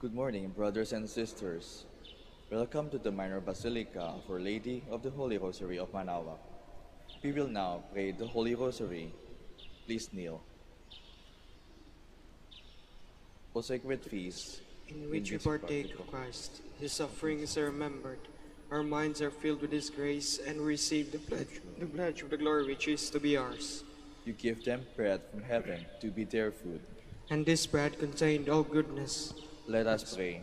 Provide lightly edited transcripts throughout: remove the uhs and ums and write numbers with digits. Good morning, brothers and sisters. Welcome to the Minor Basilica of Our Lady of the Holy Rosary of Manaoag. We will now pray the Holy Rosary. Please kneel. O sacred feast, in which we partake of Christ, His sufferings are remembered, our minds are filled with His grace, and receive the pledge of the glory which is to be ours. You give them bread from heaven to be their food. And this bread contained all goodness. Let us pray.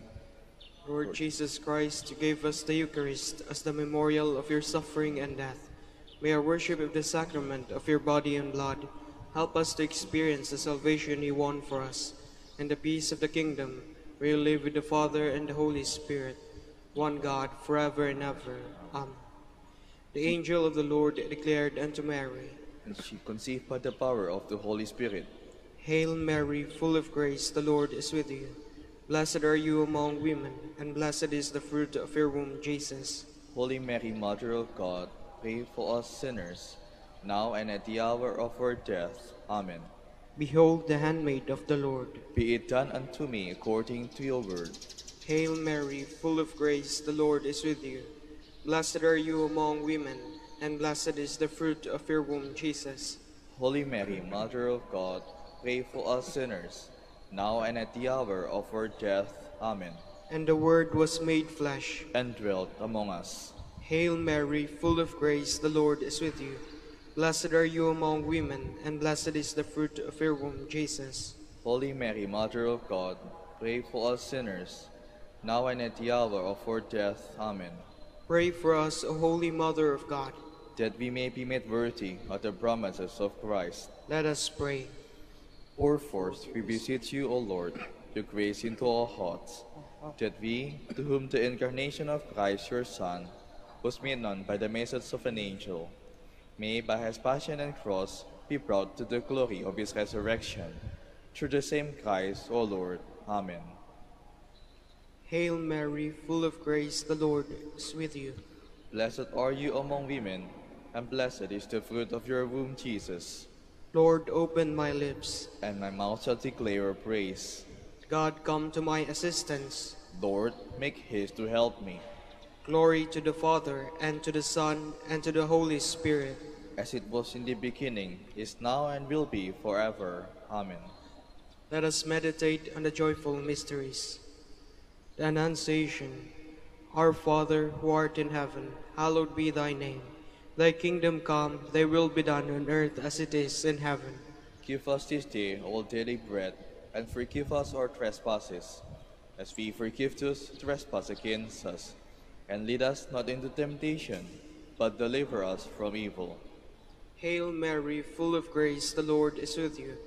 Lord Jesus Christ, you gave us the Eucharist as the memorial of your suffering and death. May our worship of the sacrament of your body and blood help us to experience the salvation you won for us, and the peace of the kingdom where you live with the Father and the Holy Spirit, one God, forever and ever. Amen. The angel of the Lord declared unto Mary, and she conceived by the power of the Holy Spirit, Hail Mary, full of grace, the Lord is with you. Blessed are you among women, and blessed is the fruit of your womb, Jesus. Holy Mary, Mother of God, pray for us sinners, now and at the hour of our death. Amen. Behold the handmaid of the Lord. Be it done unto me according to your word. Hail Mary, full of grace, the Lord is with you. Blessed are you among women, and blessed is the fruit of your womb, Jesus. Holy Mary, Mother of God, pray for us sinners, now and at the hour of our death. Amen. And the Word was made flesh, and dwelt among us. Hail Mary, full of grace, the Lord is with you. Blessed are you among women, and blessed is the fruit of your womb, Jesus. Holy Mary, Mother of God, pray for us sinners, now and at the hour of our death. Amen. Pray for us, O Holy Mother of God, that we may be made worthy of the promises of Christ. Let us pray. Pour forth, we beseech you, O Lord, your grace into our hearts, that we, to whom the incarnation of Christ, your Son, was made known by the message of an angel, may by his passion and cross be brought to the glory of his resurrection. Through the same Christ, O Lord. Amen. Hail Mary, full of grace, the Lord is with you. Blessed are you among women, and blessed is the fruit of your womb, Jesus. Lord, open my lips, and my mouth shall declare your praise. God, come to my assistance. Lord, make haste to help me. Glory to the Father, and to the Son, and to the Holy Spirit. As it was in the beginning, is now, and will be forever. Amen. Let us meditate on the joyful mysteries. The Annunciation. Our Father, who art in heaven, hallowed be thy name. Thy kingdom come, thy will be done on earth as it is in heaven. Give us this day our daily bread, and forgive us our trespasses, as we forgive those who trespass against us. And lead us not into temptation, but deliver us from evil. Hail Mary, full of grace, the Lord is with you.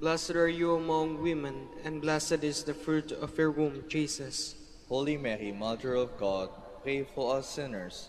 Blessed are you among women, and blessed is the fruit of your womb, Jesus. Holy Mary, Mother of God, pray for us sinners,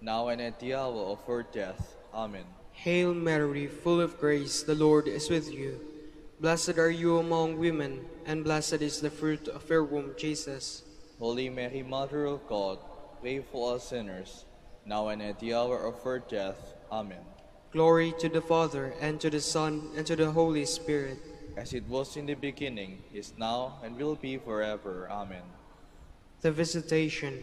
now and at the hour of our death. Amen. Hail Mary, full of grace, the Lord is with you. Blessed are you among women, and blessed is the fruit of your womb, Jesus. Holy Mary, Mother of God, pray for us sinners, now and at the hour of our death. Amen. Glory to the Father, and to the Son, and to the Holy Spirit. As it was in the beginning, is now, and will be forever. Amen. The Visitation.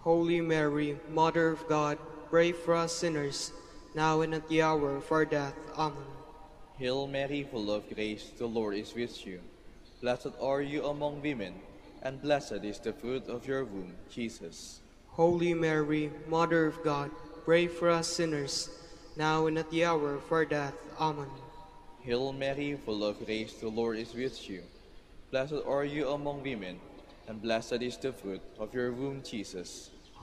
Holy Mary, Mother of God, pray for us sinners, now and at the hour of our death. Amen. Hail Mary, full of grace, the Lord is with you. Blessed are you among women, and blessed is the fruit of your womb, Jesus. Holy Mary, Mother of God, pray for us sinners, now and at the hour of our death. Amen. Hail Mary, full of grace, the Lord is with you. Blessed are you among women, and blessed is the fruit of your womb, Jesus.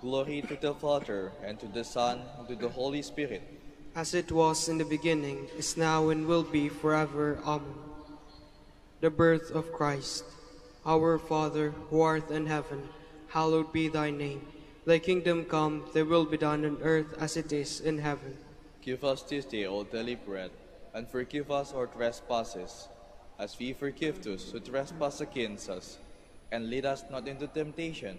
Glory to the Father, and to the Son, and to the Holy Spirit. As it was in the beginning, is now, and will be forever. Amen. The birth of Christ. Our Father, who art in heaven, hallowed be thy name. Thy kingdom come, thy will be done on earth as it is in heaven. Give us this day our daily bread, and forgive us our trespasses, as we forgive those who trespass against us. And lead us not into temptation,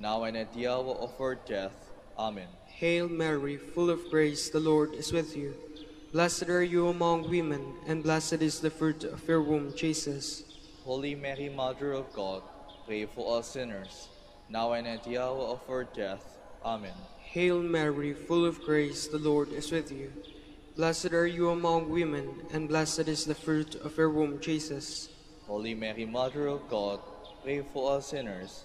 now and at the hour of our death. Amen. Hail Mary, full of grace, the Lord is with you. Blessed are you among women, and blessed is the fruit of your womb, Jesus. Holy Mary, Mother of God, pray for us sinners, now and at the hour of our death. Amen. Hail Mary, full of grace, the Lord is with you. Blessed are you among women, and blessed is the fruit of your womb, Jesus. Holy Mary, Mother of God, pray for us sinners,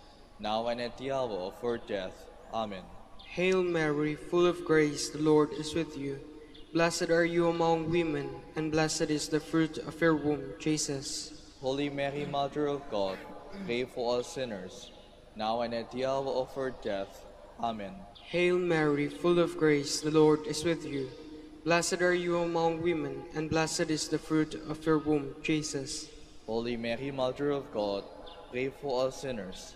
now and at the hour of our death. Amen. Hail Mary, full of grace, the Lord is with you. Blessed are you among women, and blessed is the fruit of your womb, Jesus. Holy Mary, Mother of God, pray for us sinners, now and at the hour of our death. Amen. Hail Mary, full of grace, the Lord is with you. Blessed are you among women, and blessed is the fruit of your womb, Jesus. Holy Mary, Mother of God, pray for us sinners,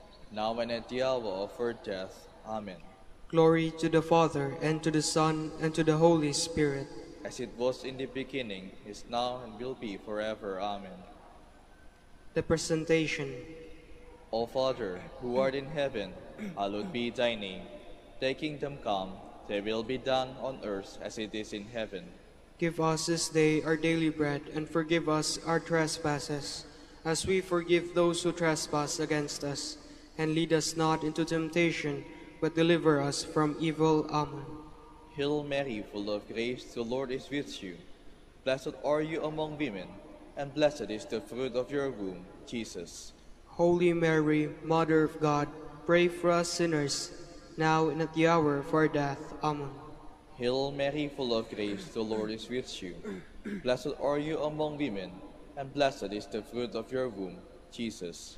now and at the hour of our death. Amen. Glory to the Father, and to the Son, and to the Holy Spirit. As it was in the beginning, is now, and will be forever. Amen. The Presentation. O Father, who art in heaven, hallowed be thy name. Thy kingdom come. Thy will be done on earth as it is in heaven. Give us this day our daily bread, and forgive us our trespasses, as we forgive those who trespass against us. And lead us not into temptation, but deliver us from evil. Amen. Hail Mary, full of grace, the Lord is with you. Blessed are you among women, and blessed is the fruit of your womb, Jesus. Holy Mary, Mother of God, pray for us sinners, now and at the hour of our death. Amen. Hail Mary, full of grace, the Lord is with you. Blessed are you among women, and blessed is the fruit of your womb, Jesus.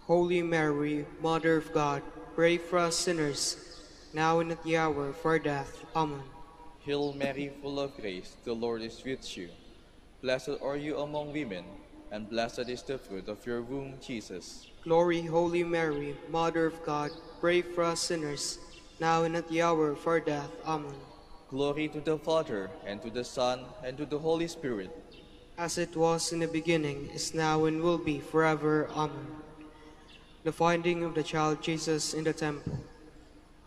Holy Mary, Mother of God, pray for us sinners, now and at the hour of our death. Amen. Hail Mary, full of grace, the Lord is with you. Blessed are you among women, and blessed is the fruit of your womb, Jesus. Glory, Holy Mary, Mother of God, pray for us sinners, now and at the hour of our death. Amen. Glory to the Father, and to the Son, and to the Holy Spirit, as it was in the beginning, is now, and will be forever. Amen. The finding of the child Jesus in the temple.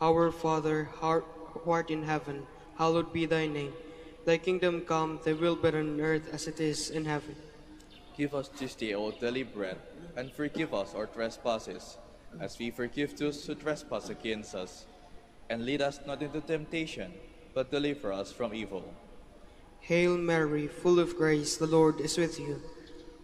Our Father, who art in heaven, hallowed be thy name. Thy kingdom come, thy will be on earth as it is in heaven. Give us this day our daily bread, and forgive us our trespasses, as we forgive those who trespass against us. And lead us not into temptation, but deliver us from evil. Hail Mary, full of grace, the Lord is with you.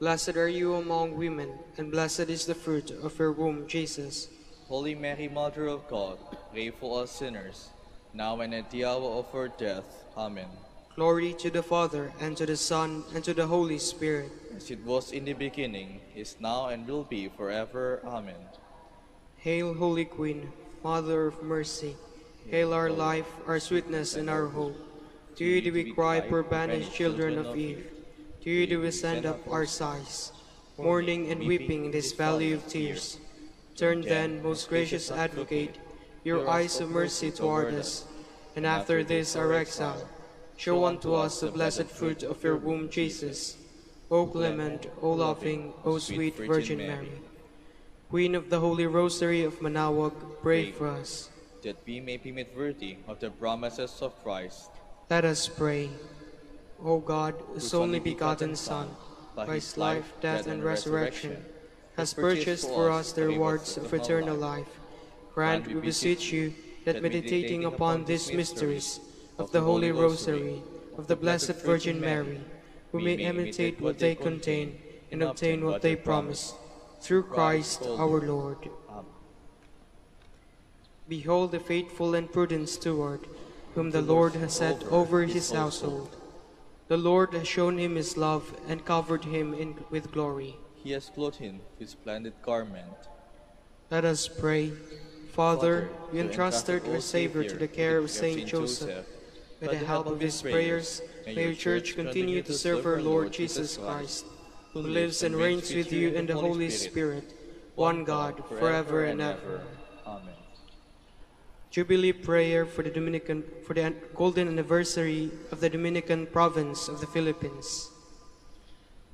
Blessed are you among women, and blessed is the fruit of your womb, Jesus. Holy Mary, Mother of God, pray for us sinners, now and at the hour of our death. Amen. Glory to the Father, and to the Son, and to the Holy Spirit. As it was in the beginning, is now, and will be forever. Amen. Hail, Holy Queen, Mother of Mercy. Hail our life, our sweetness, and our hope. To you do we cry, poor banished children of Eve. To you do we send up our sighs, mourning and weeping in this valley of tears. Turn then, most gracious Advocate, your eyes of mercy toward us, and after this our exile, show unto us the blessed fruit of your womb, Jesus. O clement, O loving, O sweet Virgin Mary, Queen of the Holy Rosary of Manaoag, pray for us, that we may be made worthy of the promises of Christ. Let us pray. O God, whose only begotten Son, by his life, death, and resurrection, has purchased for us the rewards of eternal life, grant, we beseech you, that meditating upon these mysteries of the Holy Rosary of the Blessed Virgin Mary, we may imitate what they contain and obtain what they promise, through Christ our Lord. Amen. Behold the faithful and prudent steward, whom the Lord has set over his household. The Lord has shown him his love and covered him with glory. He has clothed him with splendid garment. Let us pray. Father, you entrusted our Savior to the care of Saint Joseph. By the help of his prayers, may your Church continue to serve our Lord Jesus Christ, who lives and reigns with you in the Holy Spirit, one God, forever and ever. Amen. Jubilee prayer for the golden anniversary of the Dominican province of the Philippines.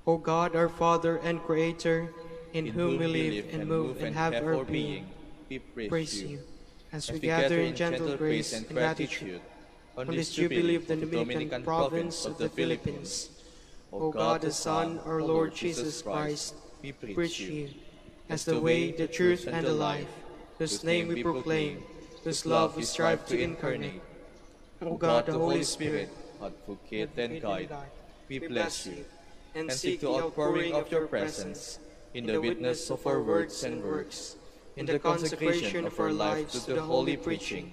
O God, our Father and Creator, in whom we live and move and have our being, we praise you as we gather in gentle grace and gratitude on this Jubilee of the Dominican province of the Philippines. O God, the Son, our Lord Jesus Christ, we preach you as the way, the truth, and the life, whose name we proclaim, whose love we strive to incarnate. O God, the Holy Spirit, advocate and guide, we bless you, and seek the outpouring of your presence in the witness of our words and works, in the consecration of our lives to the holy preaching,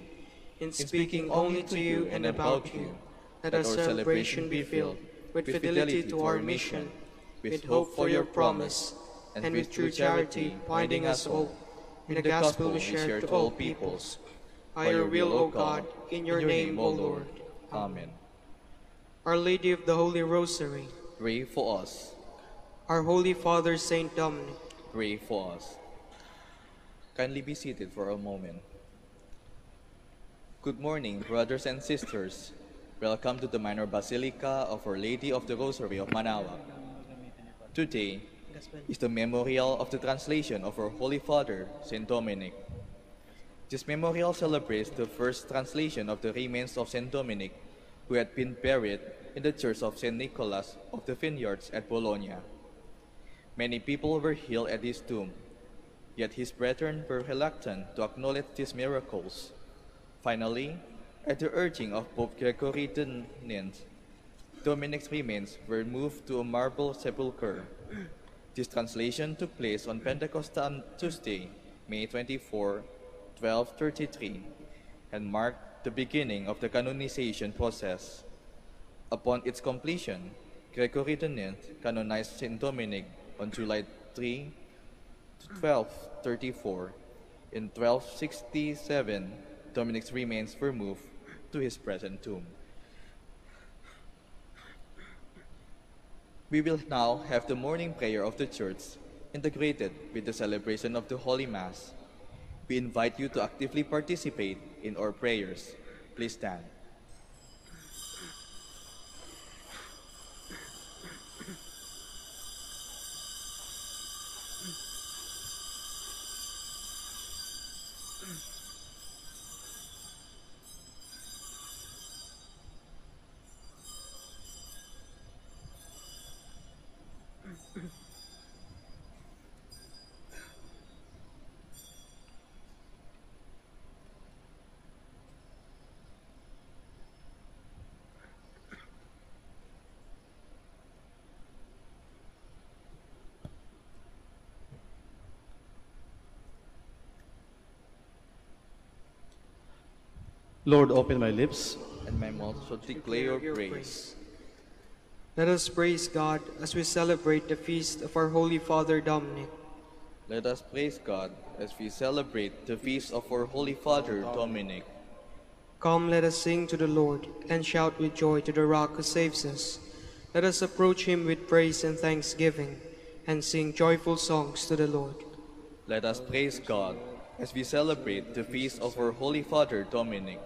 in speaking only to you and about you, let our celebration be filled with fidelity to our mission, with hope for your promise, and with true charity binding us all in the gospel we share to all peoples. By your will, O God, in your name, O Lord. Amen. Our Lady of the Holy Rosary, pray for us. Our Holy Father, Saint Dominic, pray for us. Kindly be seated for a moment. Good morning, brothers and sisters. Welcome to the Minor Basilica of Our Lady of the Rosary of Manaoag. Today is the memorial of the translation of our Holy Father, Saint Dominic. This memorial celebrates the first translation of the remains of Saint Dominic, who had been buried in the church of St. Nicholas of the Vineyards at Bologna. Many people were healed at his tomb, yet his brethren were reluctant to acknowledge these miracles. Finally, at the urging of Pope Gregory the Ninth, Dominic's remains were moved to a marble sepulchre. This translation took place on Pentecostal Tuesday, May 24, 1233, and marked the beginning of the canonization process. Upon its completion, Gregory IX canonized St. Dominic on July 3, 1234. In 1267, Dominic's remains were moved to his present tomb. We will now have the morning prayer of the Church integrated with the celebration of the Holy Mass. We invite you to actively participate in our prayers. Please stand. Lord, open my lips, and my mouth shall declare your praise. Let us praise God as we celebrate the feast of our Holy Father Dominic. Let us praise God as we celebrate the feast of our Holy Father Dominic. Come, let us sing to the Lord, and shout with joy to the Rock who saves us. Let us approach him with praise and thanksgiving, and sing joyful songs to the Lord. Let us praise God as we celebrate the feast of our Holy Father Dominic.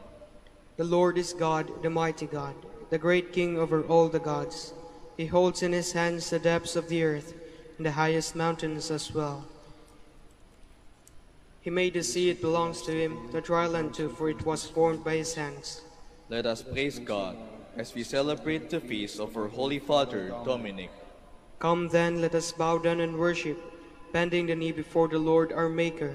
The Lord is God, the mighty God, the great King over all the gods. He holds in his hands the depths of the earth and the highest mountains as well. He made the sea, it belongs to him, the dry land too, for it was formed by his hands. Let us praise God as we celebrate the feast of our Holy Father Dominic. Come then, let us bow down and worship, bending the knee before the Lord our Maker.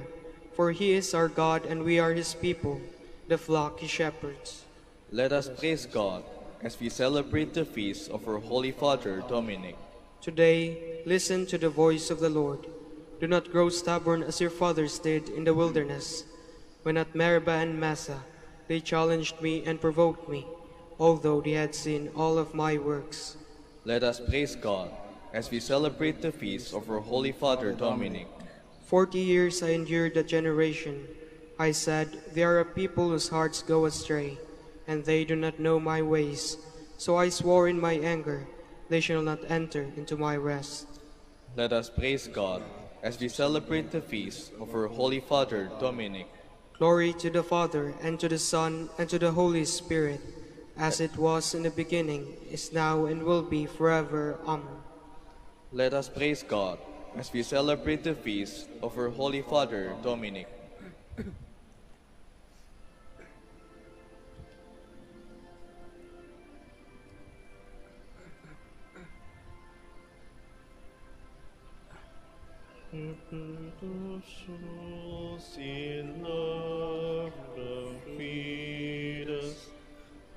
For he is our God, and we are his people, the flock he shepherds. Let us praise God as we celebrate the feast of our Holy Father Dominic. Today, listen to the voice of the Lord. Do not grow stubborn as your fathers did in the wilderness, when at Meribah and Massa they challenged me and provoked me, although they had seen all of my works. Let us praise God as we celebrate the feast of our Holy Father Dominic. 40 years I endured that generation. I said, they are a people whose hearts go astray, and they do not know my ways. So I swore in my anger, they shall not enter into my rest. Let us praise God as we celebrate the feast of our Holy Father Dominic. Glory to the Father, and to the Son, and to the Holy Spirit, as it was in the beginning, is now, and will be forever. Amen. Let us praise God as we celebrate the feast of our Holy Father Dominic.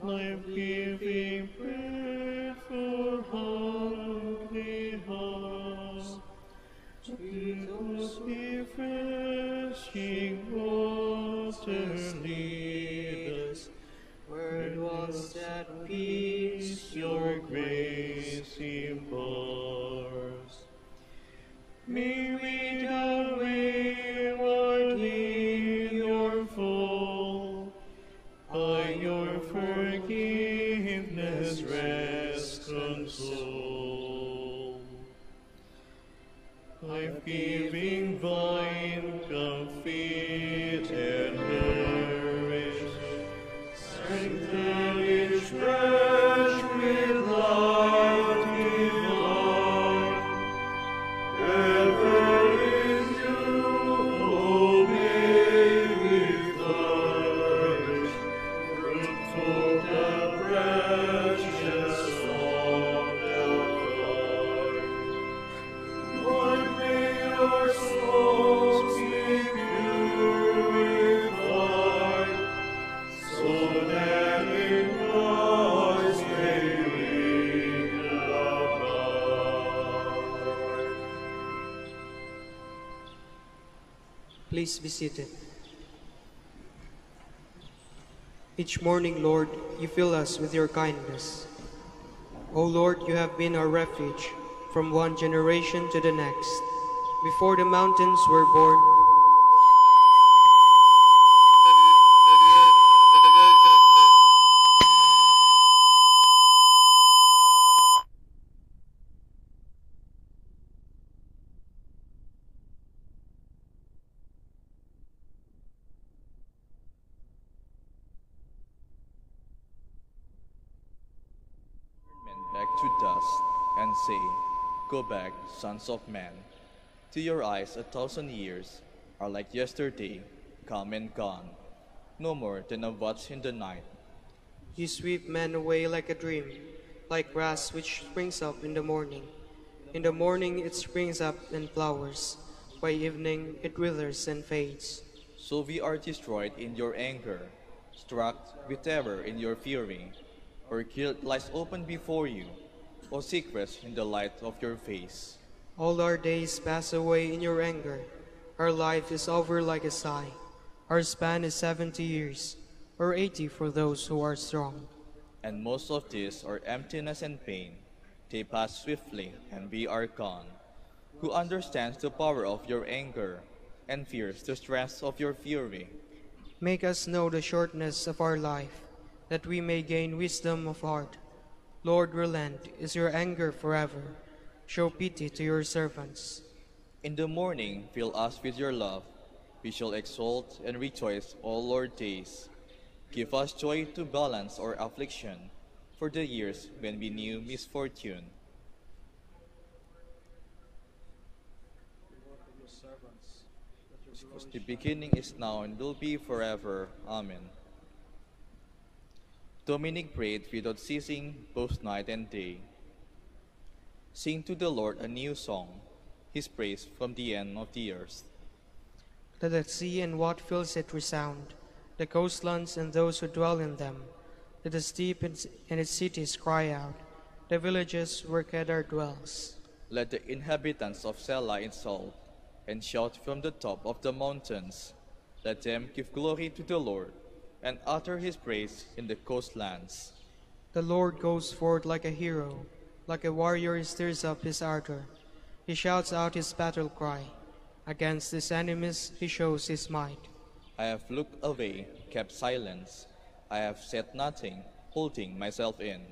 Life-giving bread for hungry hearts, it was refreshing. Christ lead us, word once at peace, your grace implores. May we not wayward in your fold, by your forgiveness rest consoled. Life-giving vine, come feed and nourish, strengthen each branch with love. Please be seated. Each morning, Lord, you fill us with your kindness. O Lord, you have been our refuge from one generation to the next. Before the mountains were born, go back, sons of man. To your eyes, 1,000 years are like yesterday, come and gone, no more than a watch in the night. You sweep men away like a dream, like grass which springs up in the morning. In the morning it springs up and flowers, by evening it withers and fades. So we are destroyed in your anger, struck with terror in your fury. Our guilt lies open before you, O secrets in the light of your face. All our days pass away in your anger. Our life is over like a sigh. Our span is 70 years, or 80 for those who are strong. And most of these are emptiness and pain. They pass swiftly, and we are gone. Who understands the power of your anger, and fears the stress of your fury? Make us know the shortness of our life, that we may gain wisdom of heart. Lord, relent is your anger forever. Show pity to your servants. In the morning, fill us with your love. We shall exult and rejoice all our days. Give us joy to balance our affliction for the years when we knew misfortune. Because the beginning is now and will be forever. Amen. Dominic prayed without ceasing both night and day. Sing to the Lord a new song, his praise from the end of the earth. Let the sea and what fills it resound, the coastlands and those who dwell in them. Let the steep and its cities cry out, the villages where Kedar dwells. Let the inhabitants of Sela insult and shout from the top of the mountains. Let them give glory to the Lord and utter his praise in the coastlands. The Lord goes forth like a hero, like a warrior he stirs up his armor. He shouts out his battle cry. Against his enemies he shows his might. I have looked away, kept silence. I have said nothing, holding myself in.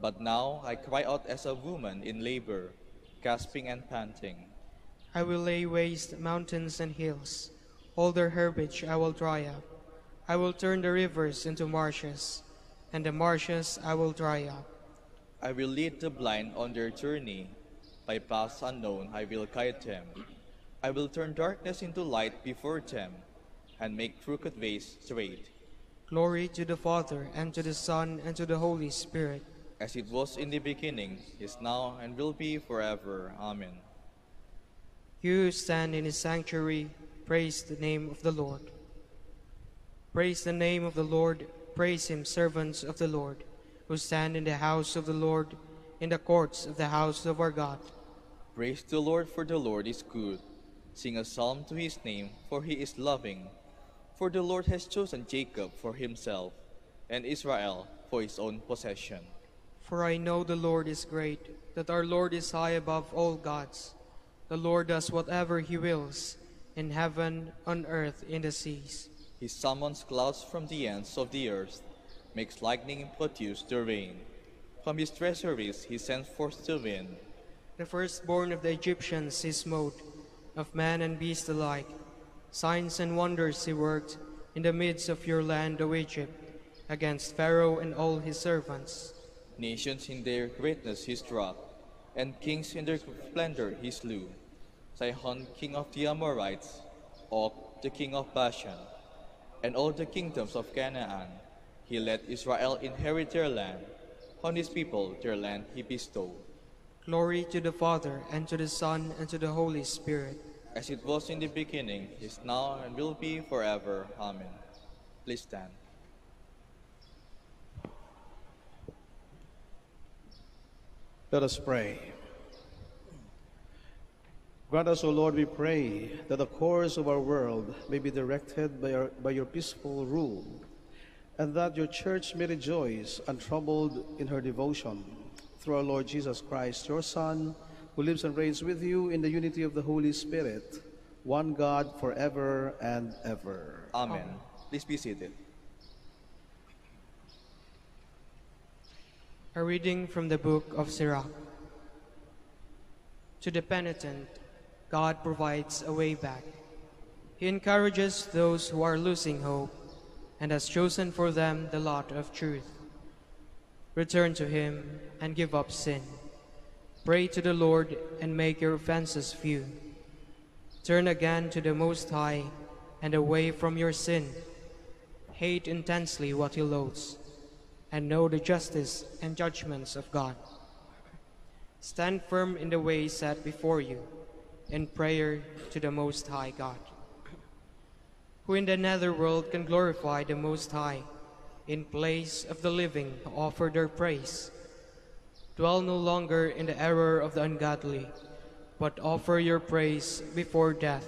But now I cry out as a woman in labor, gasping and panting. I will lay waste mountains and hills. All their herbage I will dry up. I will turn the rivers into marshes, and the marshes I will dry up. I will lead the blind on their journey. By paths unknown I will guide them. I will turn darkness into light before them, and make crooked ways straight. Glory to the Father, and to the Son, and to the Holy Spirit. As it was in the beginning, is now, and will be forever. Amen. You who stand in his sanctuary, praise the name of the Lord. Praise the name of the Lord, praise him, servants of the Lord, who stand in the house of the Lord, in the courts of the house of our God. Praise the Lord, for the Lord is good. Sing a psalm to his name, for he is loving. For the Lord has chosen Jacob for himself, and Israel for his own possession. For I know the Lord is great, that our Lord is high above all gods. The Lord does whatever he wills, in heaven, on earth, in the seas. He summons clouds from the ends of the earth, makes lightning produce the rain. From his treasuries he sends forth the wind. The firstborn of the Egyptians he smote, of man and beast alike. Signs and wonders he worked in the midst of your land, O Egypt, against Pharaoh and all his servants. Nations in their greatness he struck, and kings in their splendor he slew. Sihon, king of the Amorites, Og, the king of Bashan, and all the kingdoms of Canaan. He let Israel inherit their land. On his people their land he bestowed. Glory to the Father, and to the Son, and to the Holy Spirit. As it was in the beginning, is now, and will be forever. Amen. Please stand. Let us pray. Grant us, O Lord, we pray, that the course of our world may be directed by your peaceful rule, and that your church may rejoice untroubled in her devotion. Through our Lord Jesus Christ, your Son, who lives and reigns with you in the unity of the Holy Spirit, one God, forever and ever. Amen. Amen. Please be seated. A reading from the book of Sirach. To the penitent, God provides a way back. He encourages those who are losing hope and has chosen for them the lot of truth. Return to him and give up sin. Pray to the Lord and make your offenses few. Turn again to the Most High and away from your sin. Hate intensely what he loathes, and know the justice and judgments of God. Stand firm in the way set before you, in prayer to the Most High God, who in the netherworld can glorify the Most High, in place of the living offer their praise. Dwell no longer in the error of the ungodly, but offer your praise before death.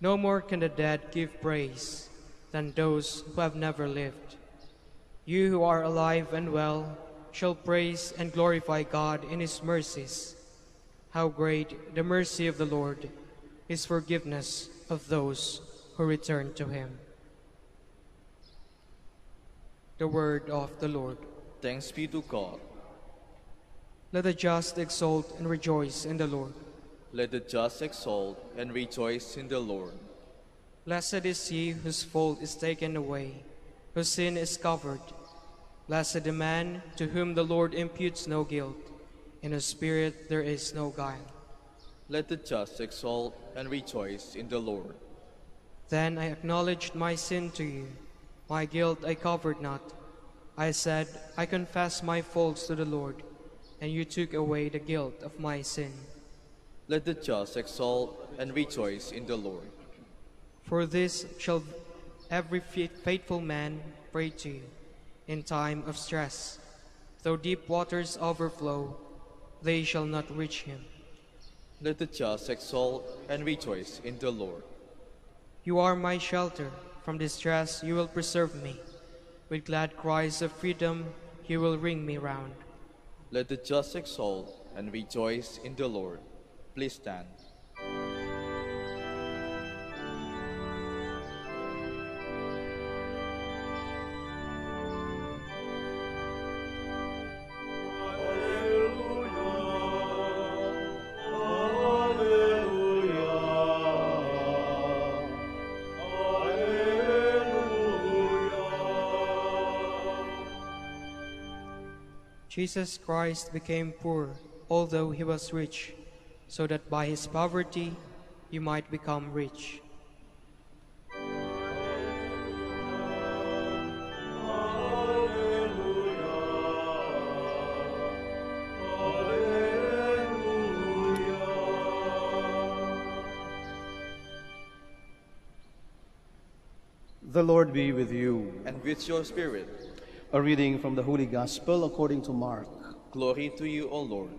No more can the dead give praise than those who have never lived. You who are alive and well shall praise and glorify God in his mercies. How great the mercy of the Lord, his forgiveness of those who return to him. The word of the Lord. Thanks be to God. Let the just exult and rejoice in the Lord. Let the just exult and rejoice in the Lord. Blessed is he whose fault is taken away, whose sin is covered. Blessed the man to whom the Lord imputes no guilt, in whose spirit there is no guile. Let the just exult and rejoice in the Lord. Then I acknowledged my sin to you, my guilt I covered not. I said, I confess my faults to the Lord, and you took away the guilt of my sin. Let the just exult and rejoice in the Lord. For this shall every faithful man pray to you in time of stress. Though deep waters overflow, they shall not reach him. Let the just exult and rejoice in the Lord. You are my shelter. From distress you will preserve me. With glad cries of freedom you will ring me round. Let the just exult and rejoice in the Lord. Please stand. Jesus Christ became poor, although he was rich, so that by his poverty you might become rich. The Lord be with you. And with your spirit. A reading from the Holy Gospel according to Mark. Glory to you, O Lord.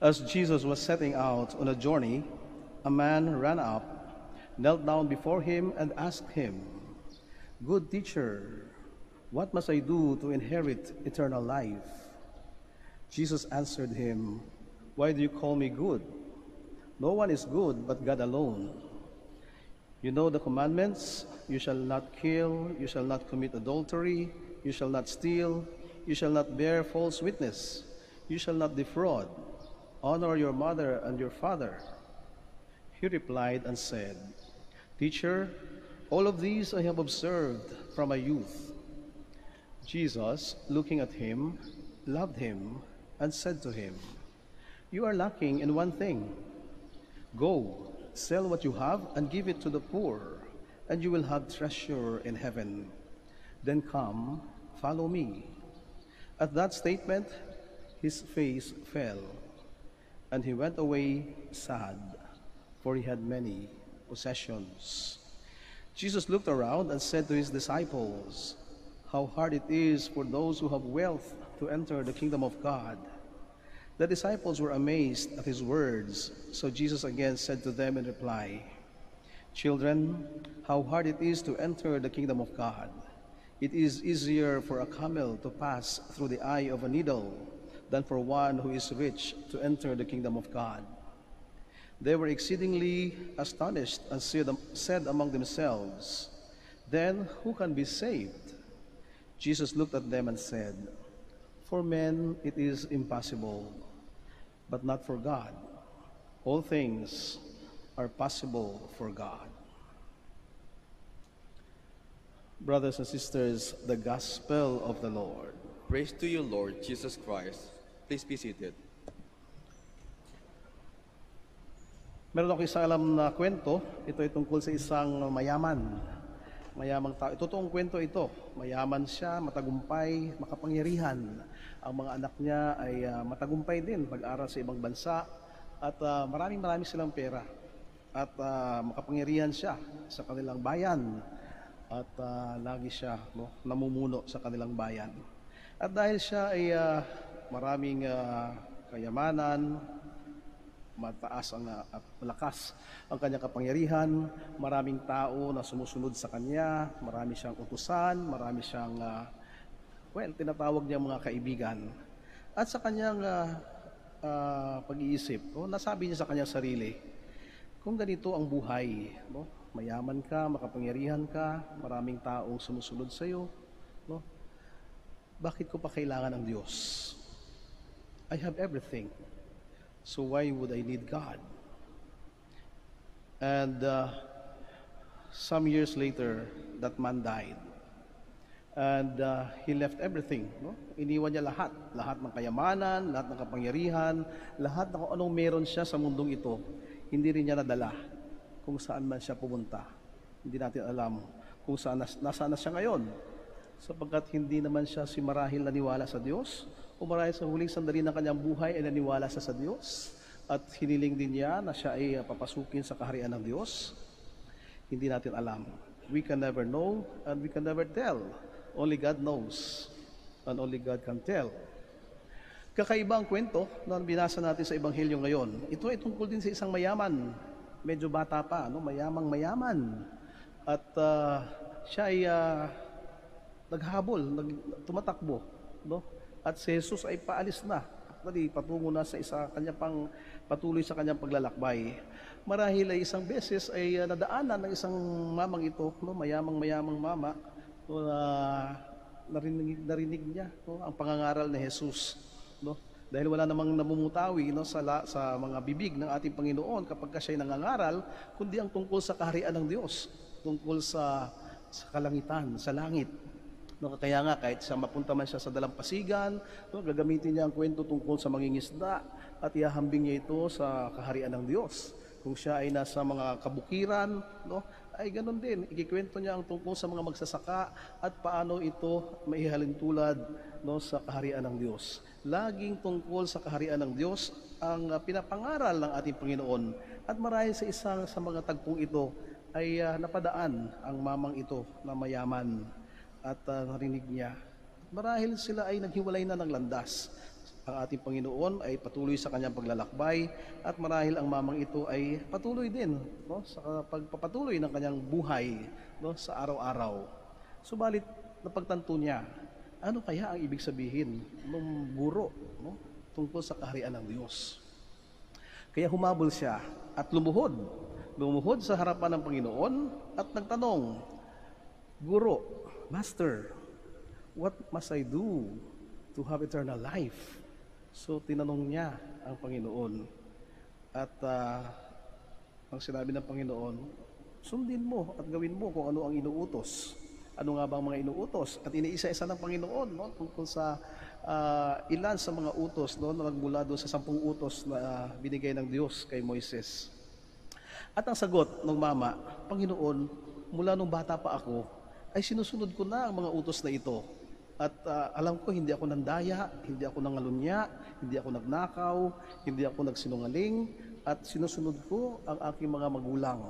As Jesus was setting out on a journey, a man ran up, knelt down before him, and asked him, "Good teacher, what must I do to inherit eternal life?" Jesus answered him, "Why do you call me good? No one is good but God alone. You know the commandments: you shall not kill, you shall not commit adultery, you shall not steal, you shall not bear false witness, you shall not defraud, honor your mother and your father." He replied and said, "Teacher, all of these I have observed from my youth." Jesus, looking at him, loved him and said to him, "You are lacking in one thing. Go, sell what you have and give it to the poor, and you will have treasure in heaven. Then come, follow me." At that statement, his face fell, and he went away sad, for he had many possessions. Jesus looked around and said to his disciples, "How hard it is for those who have wealth to enter the kingdom of God." The disciples were amazed at his words, so Jesus again said to them in reply, "Children, how hard it is to enter the kingdom of God. It is easier for a camel to pass through the eye of a needle than for one who is rich to enter the kingdom of God." They were exceedingly astonished and said among themselves, "Then who can be saved?" Jesus looked at them and said, "For men it is impossible, but not for God. All things are possible for God." Brothers and sisters, the Gospel of the Lord. Praise to you, Lord Jesus Christ. Please be seated. Meron ako isang alam na kwento. Ito ay tungkol sa isang mayamang tao. Totoong kwento ito. Mayaman siya, matagumpay, makapangyarihan. Ang mga anak niya ay matagumpay din, pag-aral sa ibang bansa, at maraming silang pera, at makapangyarihan siya sa kanilang bayan, at lagi siya namumuno sa kanilang bayan. At dahil siya ay maraming kayamanan, mataas ang malakas ang kanyang kapangyarihan, maraming tao na sumusunod sa kanya, marami siyang utusan, marami siyang tinatawag niya mga kaibigan. At sa kanyang pag-iisip, nasabi niya sa kanyang sarili, kung ganito ang buhay, mayaman ka, makapangyarihan ka, maraming tao sumusunod sa iyo, bakit ko pa kailangan ng Diyos? I have everything. So why would I need God? And some years later, that man died. And he left everything. Iniwan niya lahat. Lahat ng kayamanan, lahat ng kapangyarihan, lahat ng kung anong meron siya sa mundong ito, hindi rin niya nadala kung saan man siya pumunta. Hindi natin alam kung saan nasaan na siya ngayon. Sapagkat hindi naman siya si marahil naniwala sa Diyos, o marahil sa huling sandali ng kanyang buhay ay naniwala siya sa Diyos, at hiniling din niya na siya ay papasukin sa kaharian ng Diyos. Hindi natin alam. We can never know and we can never tell. Only God knows and only God can tell. Kakaiba ang kwento na binasa natin sa Ebanghelyo ngayon. Ito ay tungkol din sa isang mayaman. Medyo bata pa, mayamang-mayaman. At siya ay naghabol, tumatakbo, At si Jesus ay paalis na, patungo na sa patuloy sa kanyang paglalakbay. Marahil ay isang beses ay nadaanan ng isang mamang ito, mayamang-mayamang mama, narinig niya ang pangangaral ni Jesus. Dahil wala namang namumutawi sa mga bibig ng ating Panginoon kapag siya'y nangangaral, kundi ang tungkol sa kaharian ng Diyos, tungkol sa kalangitan, sa langit. Kaya nga, kahit sa mapunta man siya sa dalampasigan, gagamitin niya ang kwento tungkol sa mangingisda at ihahambing niya ito sa kaharian ng Diyos. Kung siya ay nasa mga kabukiran, ay ganun din. Ikikwento niya ang tungkol sa mga magsasaka at paano ito maihalin tulad sa kaharian ng Diyos. Laging tungkol sa kaharian ng Diyos ang pinapangaral ng ating Panginoon. At marahil sa isang sa mga tagpong ito ay napadaan ang mamang ito na mayaman. At narinig niya, marahil sila ay naghiwalay na ng landas. ang ating Panginoon ay patuloy sa kanyang paglalakbay at marahil ang mamang ito ay patuloy din sa pagpapatuloy ng kanyang buhay sa araw-araw. Subalit napagtanto niya, ano kaya ang ibig sabihin ng guro tungkol sa kaharian ng Diyos? Kaya humabol siya at lumuhod. Lumuhod sa harapan ng Panginoon at nagtanong, Guru, Master, what must I do to have eternal life? So tinanong niya ang Panginoon. At ang sinabi ng Panginoon, sundin mo at gawin mo kung ano ang inuutos. Ano nga ba ang mga inuutos? At iniisa-isa ng Panginoon tungkol sa ilan sa mga utos na nagmula doon sa 10 utos na binigay ng Diyos kay Moises. At ang sagot ng mama, Panginoon, mula nung bata pa ako, ay sinusunod ko na ang mga utos na ito. At alam ko, hindi ako nandaya, hindi ako nangalunya, hindi ako nagnakaw, hindi ako nagsinungaling, at sinusunod ko ang aking mga magulang.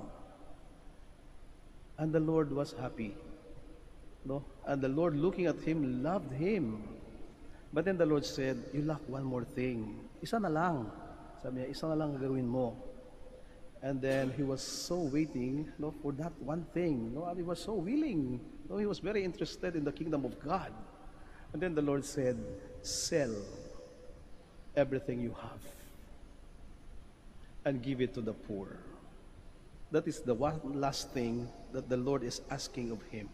And the Lord was happy. And the Lord, looking at him, loved him. But then the Lord said, you lack one more thing. Isa na lang. Sabi niya, isa na lang gagawin mo. And then he was so waiting for that one thing. And he was so willing. He was very interested in the kingdom of God. And then the Lord said, sell everything you have and give it to the poor. That is the one last thing that the Lord is asking of him.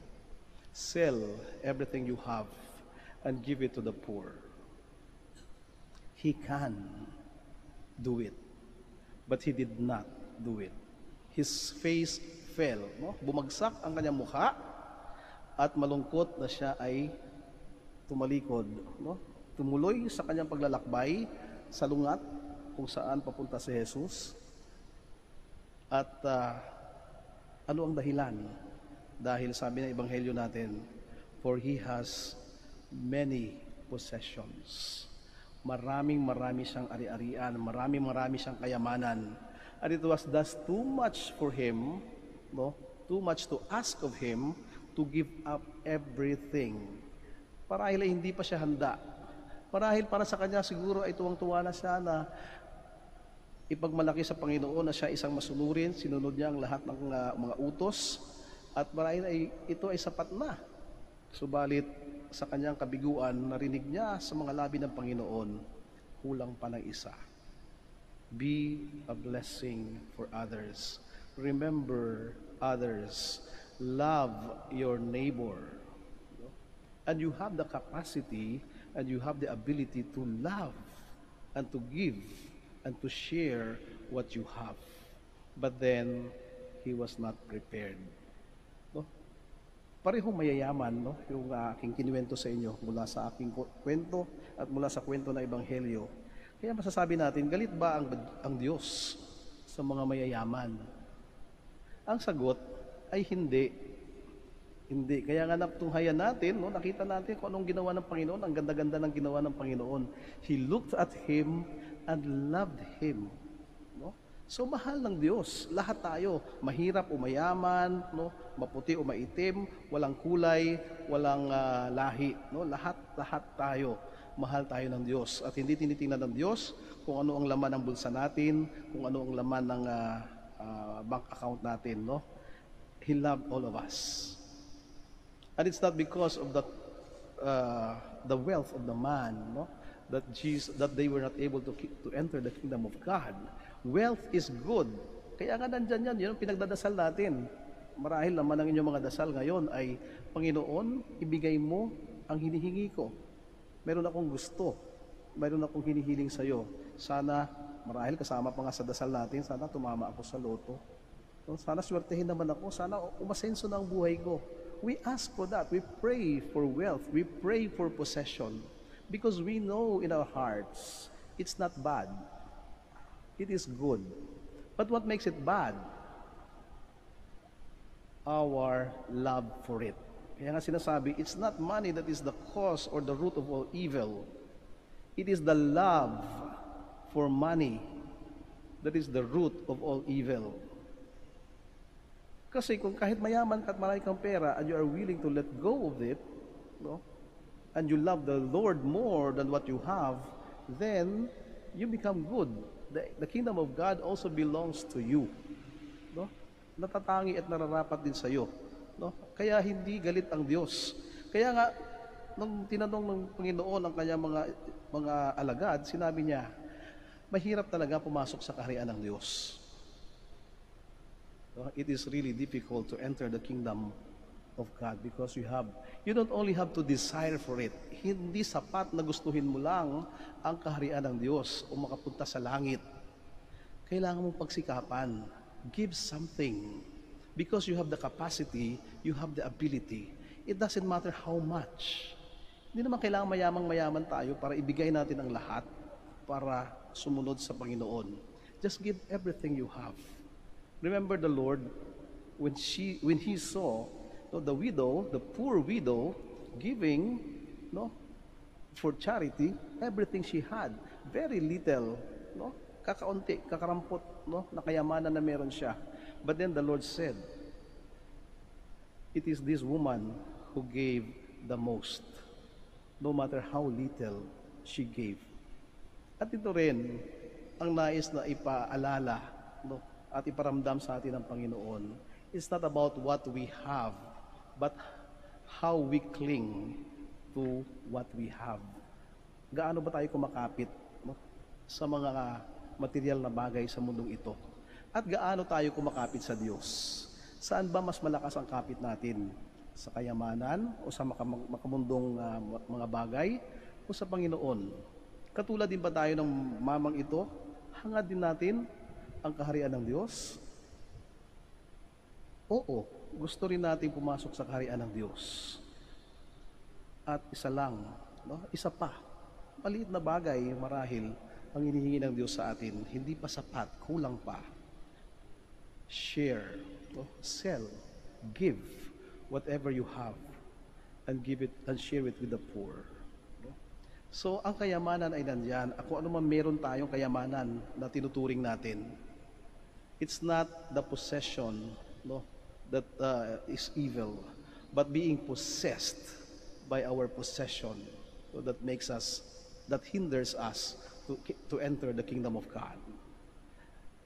Sell everything you have and give it to the poor. He can do it, but he did not do it. His face fell. Bumagsak ang kanyang mukha at malungkot na siya ay tumalikod. Tumuloy sa kanyang paglalakbay sa lungat kung saan papunta si Jesus. At ano ang dahilan? Dahil sabi ng Ebanghelyo natin, for he has many possessions. Marami siyang ari-arian, marami siyang kayamanan. And it was thus too much for him, too much to ask of him to give up everything. Marahil ay hindi pa siya handa. Marahil para sa kanya siguro ay tuwang-tuwa na siya na ipagmalaki sa Panginoon na siya isang masunurin, sinunod niya ang lahat ng mga utos, at marahil ay ito ay sapat na. Subalit sa kanyang kabiguan, narinig niya sa mga labi ng Panginoon, kulang pa ng isa. Be a blessing for others. Remember others. Love your neighbor. And you have the capacity and you have the ability to love and to give and to share what you have. But then, he was not prepared. Parehong mayayaman yung aking kinuwento sa inyo mula sa aking kwento at mula sa kwento ng Ebanghelyo. Kaya masasabi natin, galit ba ang Diyos sa mga mayayaman? Ang sagot ay hindi. Hindi. Kaya nga natunghayan natin, nakita natin kung anong ginawa ng Panginoon, ang ganda-ganda ng ginawa ng Panginoon. He looked at him and loved him. So mahal ng Diyos. Lahat tayo, mahirap o mayaman, maputi o maitim, walang kulay, walang lahi. Lahat tayo. Mahal tayo ng Diyos at hindi tinitingnan ng Diyos kung ano ang laman ng bulsa natin, kung ano ang laman ng bank account natin. He loved all of us. And it's not because of the wealth of the man that they were not able to enter the kingdom of God. Wealth is good. Kaya nga nandyan yan, yun ang pinagdadasal natin. Marahil naman ang inyong mga dasal ngayon ay, Panginoon, ibigay mo ang hinihingi ko. Meron akong gusto, meron akong hinihiling sa iyo. Sana, marahil kasama pa nga sa dasal natin, sana tumama ako sa loto. Sana swertehin naman ako, sana umasenso na ang buhay ko. We ask for that. We pray for wealth. We pray for possession. Because we know in our hearts, it's not bad. It is good. But what makes it bad? Our love for it. Kaya nga sinasabi, it's not money that is the cause or the root of all evil. It is the love for money that is the root of all evil. Kasi kung kahit mayaman ka at marami kang pera and you are willing to let go of it, and you love the Lord more than what you have, then you become good. The kingdom of God also belongs to you. No? Natatangi at nararapat din sa iyo. No? Kaya hindi galit ang Diyos. Kaya nga, nung tinanong ng Panginoon ang kanyang mga alagad, sinabi niya, mahirap talaga pumasok sa kaharian ng Diyos. No? It is really difficult to enter the kingdom of God because you don't only have to desire for it. Hindi sapat na gustuhin mo lang ang kaharian ng Diyos o makapunta sa langit. Kailangan mong pagsikapan. Give something. Because you have the capacity, you have the ability. It doesn't matter how much. Hindi naman kailangan mayamang-mayaman tayo para ibigay natin ang lahat para sumunod sa Panginoon. Just give everything you have. Remember the Lord when he saw the widow, the poor widow, giving for charity everything she had, very little, kakaunti, kakarampot, na kayamanan na meron siya. But then the Lord said, it is this woman who gave the most, no matter how little she gave. At ito rin ang nais na ipaalala at iparamdam sa atin ng Panginoon. It's not about what we have, but how we cling to what we have. Gaano ba tayo kumakapit sa mga material na bagay sa mundong ito? At gaano tayo kumakapit sa Diyos? Saan ba mas malakas ang kapit natin? Sa kayamanan o sa makamundong mga bagay o sa Panginoon? Katulad din ba tayo ng mamang ito? Hangad din natin ang kaharian ng Diyos? Oo, gusto rin natin pumasok sa kaharian ng Diyos. At isa lang, isa pa, maliit na bagay marahil ang hinihingi ng Diyos sa atin. Hindi pa sapat, kulang pa. Share, sell, give whatever you have and give it and share it with the poor. So ang kayamanan ay nandyan. Ako ano man meron tayong kayamanan na tinuturing natin. It's not the possession that is evil, but being possessed by our possession, so that makes us, that hinders us to enter the kingdom of God.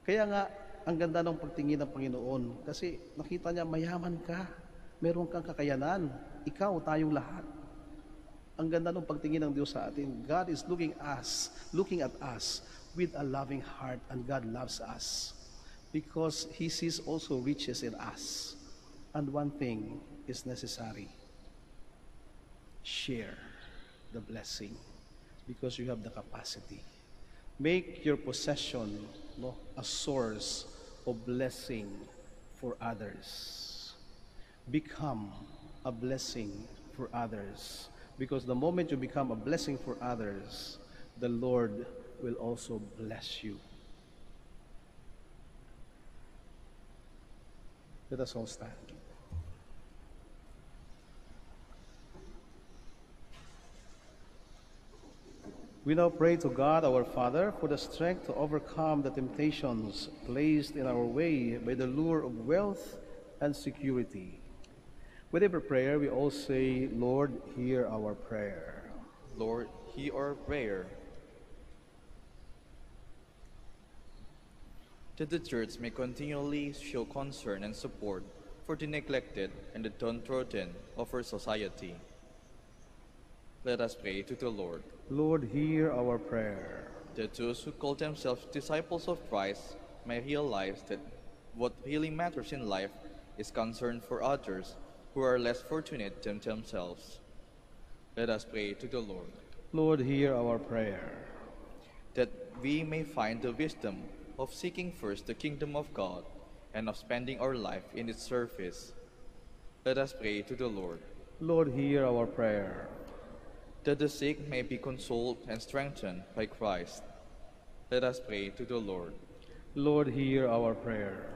Kaya nga, ang ganda ng pagtingin ng Panginoon, kasi nakita niya, mayaman ka, meron kang kakayanan, ikaw, tayong lahat. Ang ganda ng pagtingin ng Diyos sa atin. God is looking at us with a loving heart, and God loves us because He sees also riches in us. And one thing is necessary. Share the blessing because you have the capacity. Make your possession a source of blessing for others. Become a blessing for others. Because the moment you become a blessing for others, the Lord will also bless you. Let us all stand. We now pray to God our Father for the strength to overcome the temptations placed in our way by the lure of wealth and security. With every prayer, we all say, Lord, hear our prayer. Lord, hear our prayer. That the Church may continually show concern and support for the neglected and the downtrodden of our society. Let us pray to the Lord. Lord, hear our prayer. That those who call themselves disciples of Christ may realize that what really matters in life is concern for others who are less fortunate than themselves. Let us pray to the Lord. Lord, hear our prayer. That we may find the wisdom of seeking first the kingdom of God and of spending our life in its service. Let us pray to the Lord. Lord, hear our prayer. That the sick may be consoled and strengthened by Christ. Let us pray to the Lord. Lord, hear our prayer.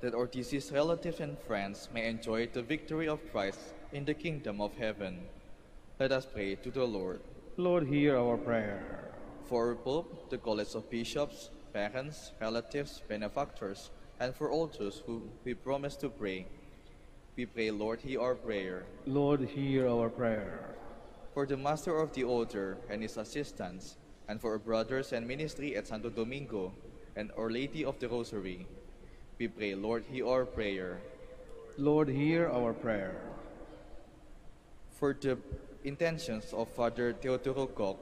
That our deceased relatives and friends may enjoy the victory of Christ in the kingdom of heaven. Let us pray to the Lord. Lord, hear our prayer. For our Pope, the College of Bishops, parents, relatives, benefactors, and for all those who we promise to pray. We pray, Lord, hear our prayer. Lord, hear our prayer. For the Master of the Order and his assistants, and for our brothers and ministry at Santo Domingo and Our Lady of the Rosary, we pray, Lord, hear our prayer. Lord, hear our prayer. For the intentions of Father Teodoro Koch,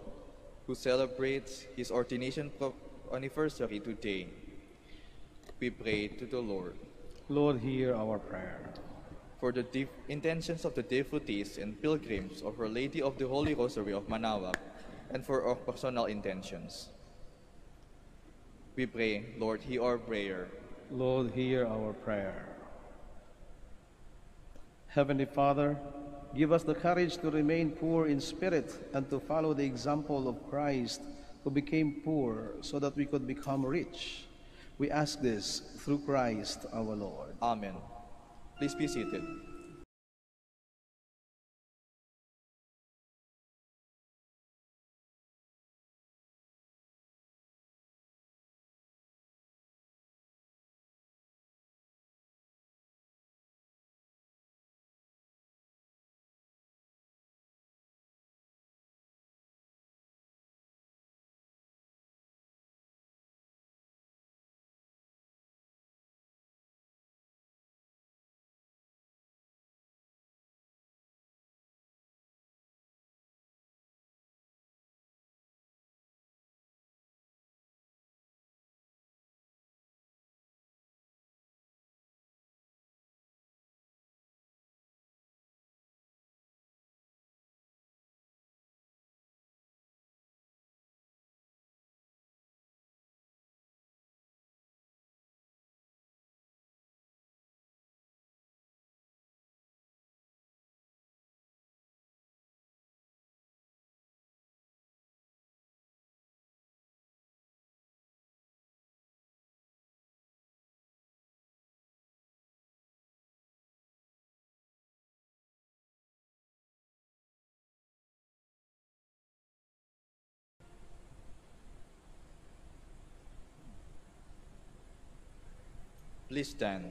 who celebrates his ordination anniversary today, we pray to the Lord. Lord, hear our prayer. For the intentions of the devotees and pilgrims of Our Lady of the Holy Rosary of Manaoag, and for our personal intentions, we pray, Lord, hear our prayer. Lord, hear our prayer. Heavenly Father, give us the courage to remain poor in spirit and to follow the example of Christ, who became poor so that we could become rich. We ask this through Christ our Lord. Amen. Please be seated. Please stand.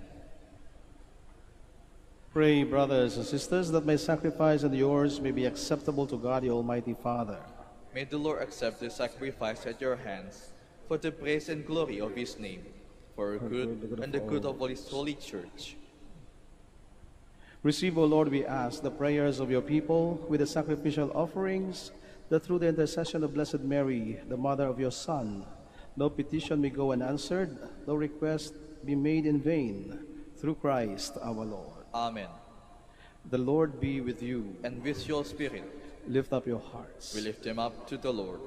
Pray, brothers and sisters, that my sacrifice and yours may be acceptable to God, the Almighty Father. May the Lord accept the sacrifice at your hands for the praise and glory of His name, for our good and the good of all His holy church. Receive, O Lord, we ask, the prayers of your people with the sacrificial offerings, that through the intercession of Blessed Mary, the mother of your Son, no petition may go unanswered, no request be made in vain, through Christ our Lord. Amen. The Lord be with you. And with your spirit. Lift up your hearts. We lift them up to the Lord.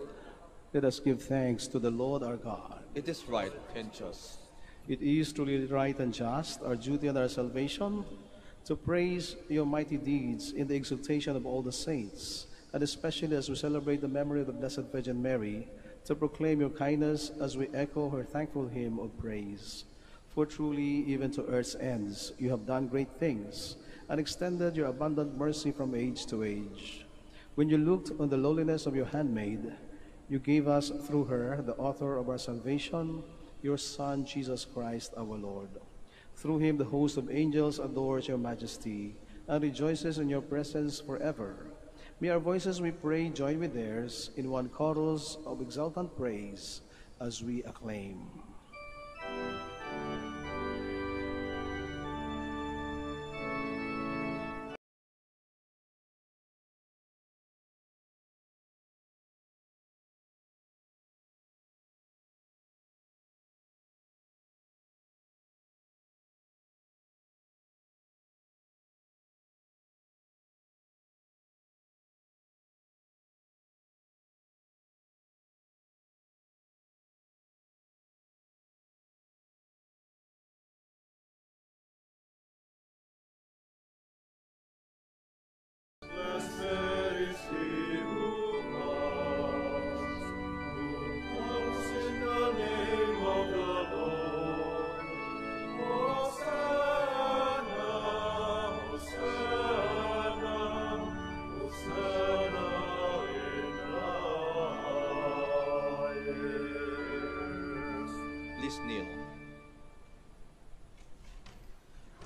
Let us give thanks to the Lord our God. It is right and just. It is truly right and just, our duty and our salvation, to praise your mighty deeds in the exaltation of all the saints, and especially as we celebrate the memory of the Blessed Virgin Mary, to proclaim your kindness as we echo her thankful hymn of praise. For truly, even to earth's ends, you have done great things and extended your abundant mercy from age to age. When you looked on the lowliness of your handmaid, you gave us through her, the author of our salvation, your Son, Jesus Christ, our Lord. Through him, the host of angels adores your majesty and rejoices in your presence forever. May our voices, we pray, join with theirs in one chorus of exultant praise as we acclaim.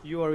You are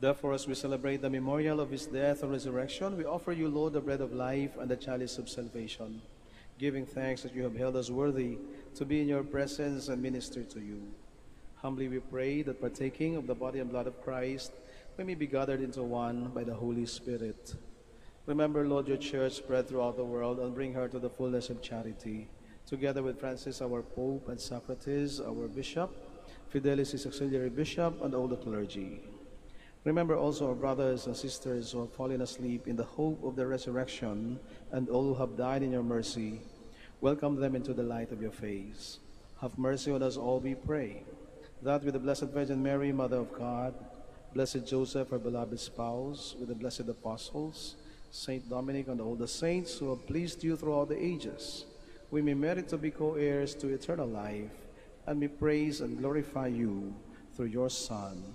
Therefore, as we celebrate the memorial of his death and resurrection, we offer you, Lord, the bread of life and the chalice of salvation, giving thanks that you have held us worthy to be in your presence and minister to you. Humbly we pray that, partaking of the body and blood of Christ, we may be gathered into one by the Holy Spirit. Remember, Lord, your church spread throughout the world, and bring her to the fullness of charity, together with Francis, our Pope, and Socrates, our Bishop, Fidelis, his auxiliary bishop, and all the clergy. Remember also our brothers and sisters who have fallen asleep in the hope of the resurrection, and all who have died in your mercy. Welcome them into the light of your face. Have mercy on us all, we pray, that with the Blessed Virgin Mary, Mother of God, Blessed Joseph, her beloved spouse, with the blessed apostles, Saint Dominic, and all the saints who have pleased you throughout the ages, we may merit to be co-heirs to eternal life, and may praise and glorify you through your Son,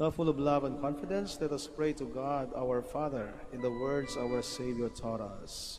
Now, full of love and confidence, let us pray to God, our Father, in the words our Savior taught us.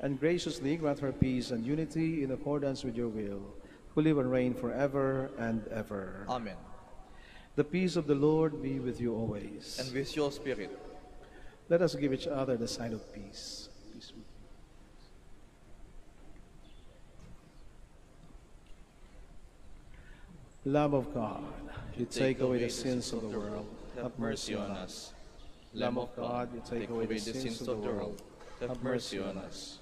and graciously grant her peace and unity in accordance with your will, who live and reign forever and ever. Amen. The peace of the Lord be with you always. And with your spirit. Let us give each other the sign of peace. Peace with you. Lamb of God, you take away the sins of the world, have mercy on us. Lamb of God, you take away the sins of the world, have mercy on us.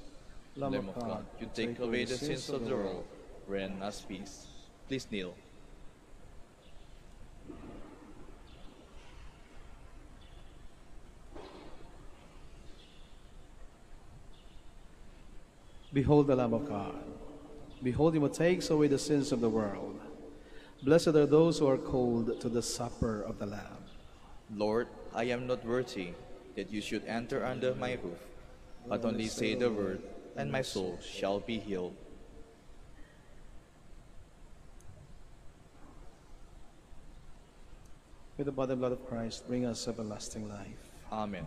Lamb of God, you take away the sins of the world, grant us peace. Please kneel. Behold the Lamb of God. Behold him who takes away the sins of the world. Blessed are those who are called to the supper of the Lamb. Lord, I am not worthy that you should enter under my roof, but only say the word, and my soul shall be healed. May the body and blood of Christ bring us everlasting life. Amen.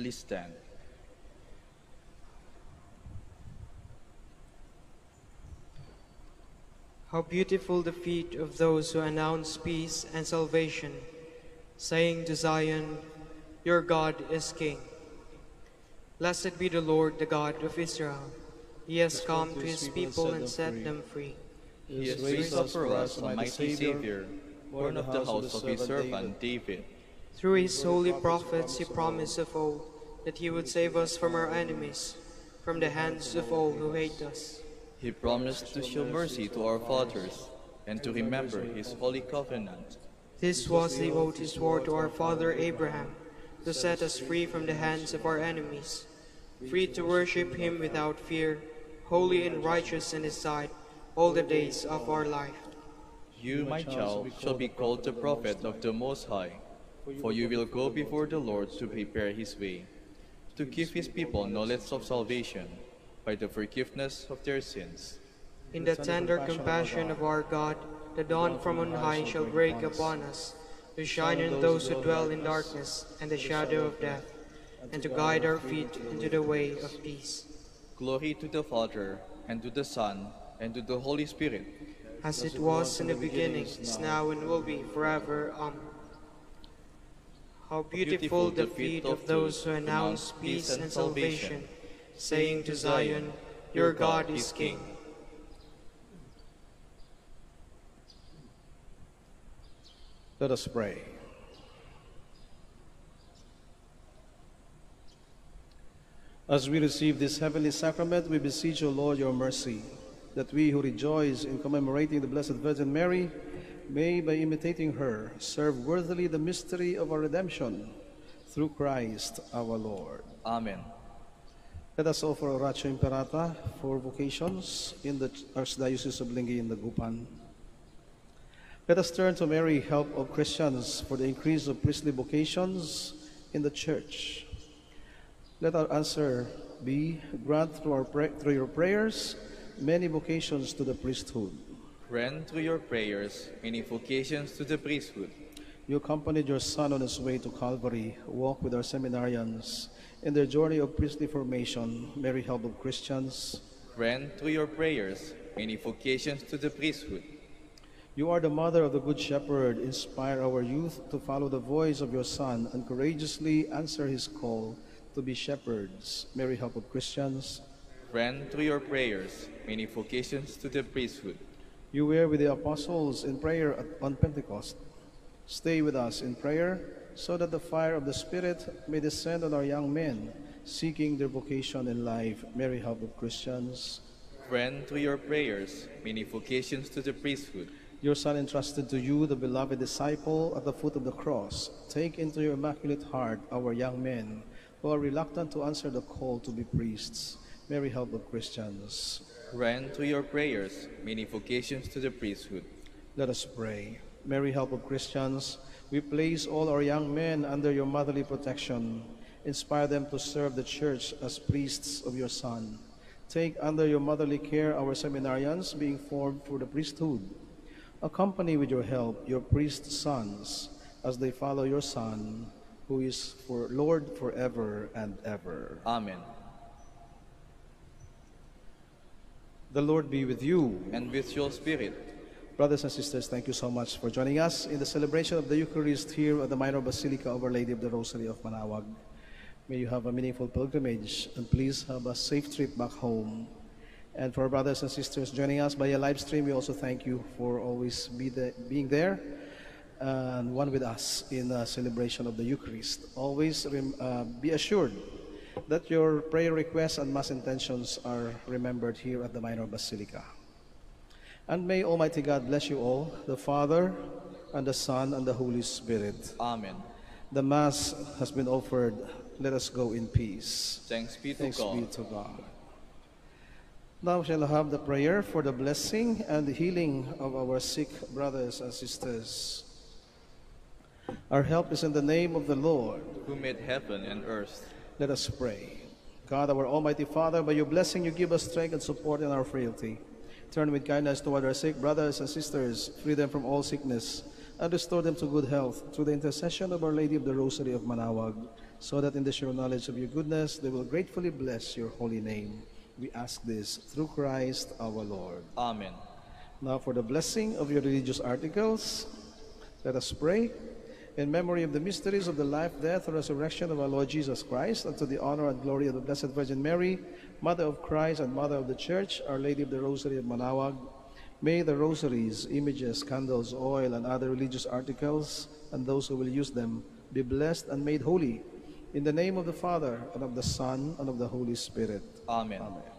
Please stand. How beautiful the feet of those who announce peace and salvation, saying to Zion, "Your God is King." Blessed be the Lord, the God of Israel, He has come to his people and set them free. He has raised up for us a mighty Savior, born of the house of his servant David. Through his holy prophets he promised of old that he would save us from our enemies, from the hands of all who hate us. He promised to show mercy to our fathers, and to remember his holy covenant. This was the oath he swore to our father Abraham, to set us free from the hands of our enemies, free to worship him without fear, holy and righteous in his sight, all the days of our life. You, my child, shall be called the prophet of the Most High, for you will go before the Lord to prepare his way, to give his people knowledge of salvation by the forgiveness of their sins. In the tender compassion of our God, the dawn from on high shall break upon us, to shine on those who dwell in darkness and the shadow of death, and to guide our feet into the way of peace. Glory to the Father, and to the Son, and to the Holy Spirit, as it was in the beginning, is now, and will be forever. Amen. How beautiful the feet of those who announce peace and salvation, saying to Zion, your God is King. Let us pray. As we receive this heavenly sacrament, we beseech, O Lord, your mercy, that we who rejoice in commemorating the Blessed Virgin Mary may, by imitating her, serve worthily the mystery of our redemption, through Christ our Lord. Amen. Let us offer Oratio Imperata for vocations in the Archdiocese of Lingi and Dagupan. Let us turn to Mary, help of Christians, for the increase of priestly vocations in the Church. Let our answer be, grant through your prayers many vocations to the priesthood. Grant through your prayers many vocations to the priesthood. You accompanied your son on his way to Calvary. Walk with our seminarians in their journey of priestly formation. Mary, help of Christians. Grant through your prayers many vocations to the priesthood. You are the mother of the Good Shepherd. Inspire our youth to follow the voice of your Son and courageously answer his call to be shepherds. Mary, help of Christians. Grant through your prayers many vocations to the priesthood. You were with the Apostles in prayer on Pentecost. Stay with us in prayer so that the fire of the Spirit may descend on our young men seeking their vocation in life. Mary, help of Christians. Grant through your prayers many vocations to the priesthood. Your Son entrusted to you, the beloved disciple, at the foot of the cross. Take into your immaculate heart our young men who are reluctant to answer the call to be priests. Mary, help of Christians. Grant through your prayers many vocations to the priesthood. Let us pray. Mary, help of Christians, we place all our young men under your motherly protection. Inspire them to serve the Church as priests of your Son. Take under your motherly care our seminarians being formed for the priesthood. Accompany with your help your priest sons as they follow your Son, who is for Lord forever and ever. Amen. The Lord be with you. And with your spirit. Brothers and sisters, thank you so much for joining us in the celebration of the Eucharist here at the Minor Basilica of Our Lady of the Rosary of Manaoag. May you have a meaningful pilgrimage, and please have a safe trip back home. And for our brothers and sisters joining us by a live stream, we also thank you for always being there and one with us in the celebration of the Eucharist. Always be assured that your prayer requests and Mass intentions are remembered here at the Minor Basilica. And may Almighty God bless you all, the Father, and the Son, and the Holy Spirit. Amen. The Mass has been offered. Let us go in peace. Thanks be to God. Thanks be to God. Now shall I have the prayer for the blessing and the healing of our sick brothers and sisters. Our help is in the name of the Lord, who made heaven and earth. Let us pray. God, our Almighty Father, by your blessing you give us strength and support in our frailty. Turn with kindness toward our sick brothers and sisters, free them from all sickness, and restore them to good health through the intercession of Our Lady of the Rosary of Manaoag, so that in the sure knowledge of your goodness they will gratefully bless your holy name. We ask this through Christ our Lord. Amen. Now for the blessing of your religious articles, let us pray. in memory of the mysteries of the life, death, and resurrection of our Lord Jesus Christ, and to the honor and glory of the Blessed Virgin Mary, Mother of Christ and Mother of the Church, Our Lady of the Rosary of Manaoag, may the rosaries, images, candles, oil, and other religious articles, and those who will use them, be blessed and made holy. In the name of the Father, and of the Son, and of the Holy Spirit. Amen. Amen.